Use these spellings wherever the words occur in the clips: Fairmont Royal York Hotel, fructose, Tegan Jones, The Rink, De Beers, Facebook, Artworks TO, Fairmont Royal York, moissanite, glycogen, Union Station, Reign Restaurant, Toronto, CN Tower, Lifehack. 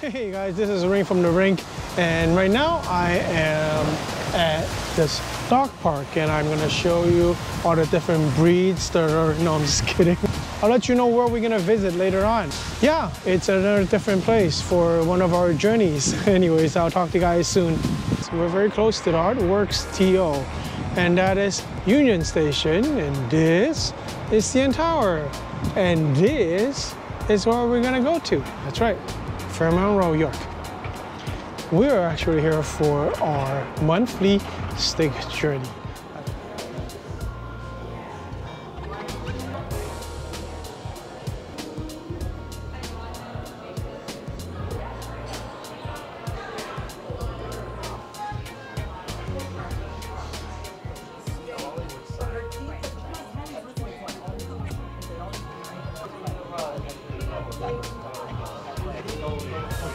Hey guys, this is Reign from The Rink, and right now I am at this dog park and I'm going to show you all the different breeds that are... No, I'm just kidding. I'll let you know where we're going to visit later on. Yeah, it's another different place for one of our journeys. Anyways, I'll talk to you guys soon. So we're very close to the Artworks TO, and that is Union Station, and this is CN Tower, and this is where we're going to go to. That's right. Fairmont Royal York. We are actually here for our monthly steak journey.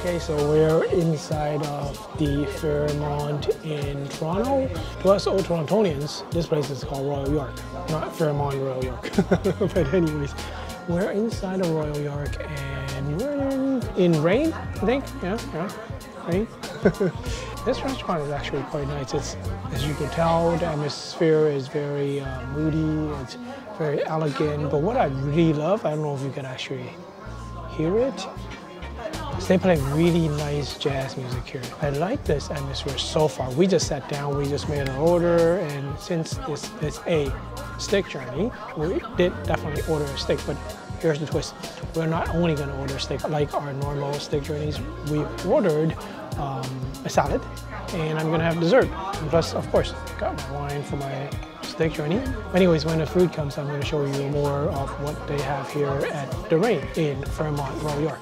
Okay, so we're inside of the Fairmont in Toronto. To us old Torontonians, this place is called Royal York, not Fairmont Royal York. But anyways, we're inside of Royal York and we're in Reign, I think. Yeah, Reign. This restaurant is actually quite nice. It's, as you can tell, the atmosphere is very moody, it's very elegant. But what I really love, I don't know if you can actually hear it, they play really nice jazz music here. I like this atmosphere so far. We just sat down, we just made an order, and since this is a steak journey, we did definitely order a steak, but here's the twist. We're not only gonna order steak like our normal steak journeys, we ordered a salad, and I'm gonna have dessert. And plus, of course, got my wine for my steak journey. Anyways, when the food comes, I'm gonna show you more of what they have here at The Reign in Fairmont, Royal York.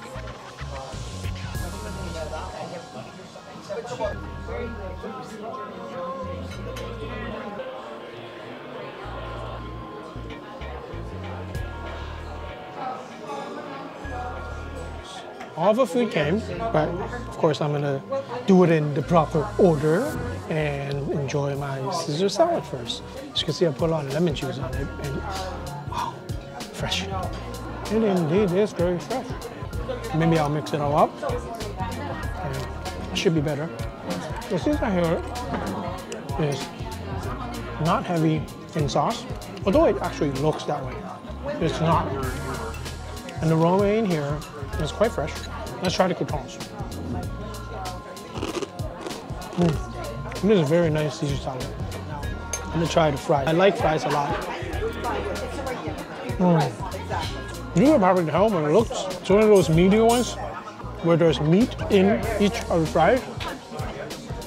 All the food came, but of course I'm gonna do it in the proper order and enjoy my Caesar salad first. As you can see, I put a lot of lemon juice on it, and wow, fresh. It indeed is very fresh. Maybe I'll mix it all up. It should be better. The Caesar here is not heavy in sauce, although it actually looks that way. It's not. And the romaine here is quite fresh. Let's try the croutons. This is a very nice Caesar salad. I'm gonna try the fries. I like fries a lot. You can probably tell when it looks. It's one of those meaty ones where there's meat in each of the fries,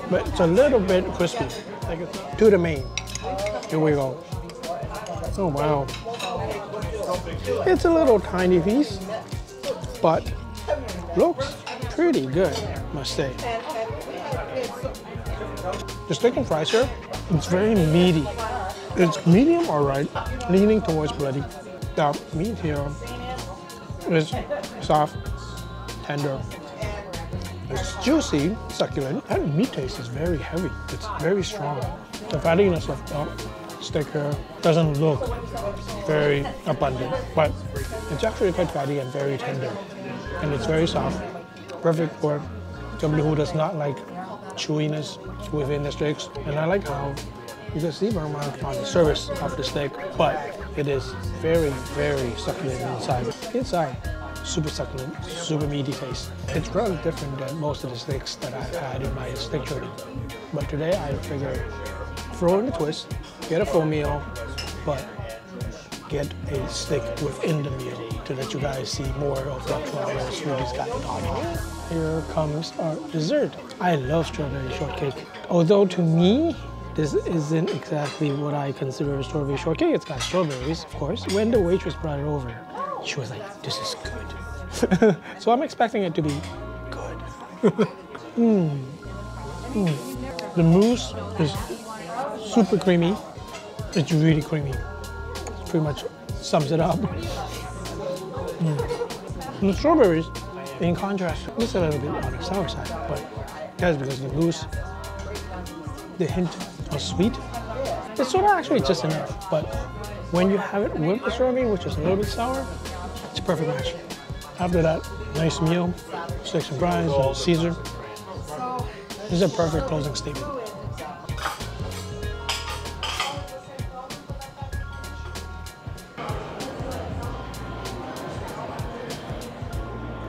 but it's a little bit crispy. To the main. Here we go. Oh wow. It's a little tiny piece, but looks pretty good, must say. The steak and fries here, it's very meaty. It's medium all right, leaning towards bloody. The meat here is soft, tender. It's juicy, succulent. That meat taste is very heavy. It's very strong. The fattiness of the steak here doesn't look very abundant, but it's actually quite fatty and very tender, and it's very soft. Perfect for somebody who does not like chewiness within the steaks. And I like how you can see on the surface of the steak, but it is very, very succulent inside. Inside, super succulent, super meaty taste. It's rather different than most of the steaks that I've had in my steak journey. But today I figured throw in a twist, get a full meal, but get a steak within the meal to let you guys see more of what Toronto smoothies got going on. Here comes our dessert. I love strawberry shortcake. Although to me, this isn't exactly what I consider a strawberry shortcake. It's got strawberries, of course. When the waitress brought it over, she was like, this is good. So I'm expecting it to be good. The mousse is super creamy. It's really creamy. It pretty much sums it up. The strawberries, in contrast, it's a little bit on the sour side, but that's because the mousse, the hint of sweet, it's sort of actually just enough. But when you have it with the strawberry, which is a little bit sour, it's a perfect match. After that, nice meal, sticks of brines, and Caesar. This is a perfect closing statement.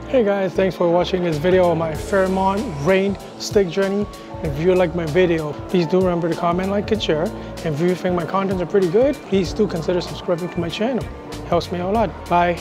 Hey guys, thanks for watching this video of my Fairmont Reign steak journey. If you like my video, please do remember to comment, like, and share. And if you think my contents are pretty good, please do consider subscribing to my channel. It helps me out a lot. Bye.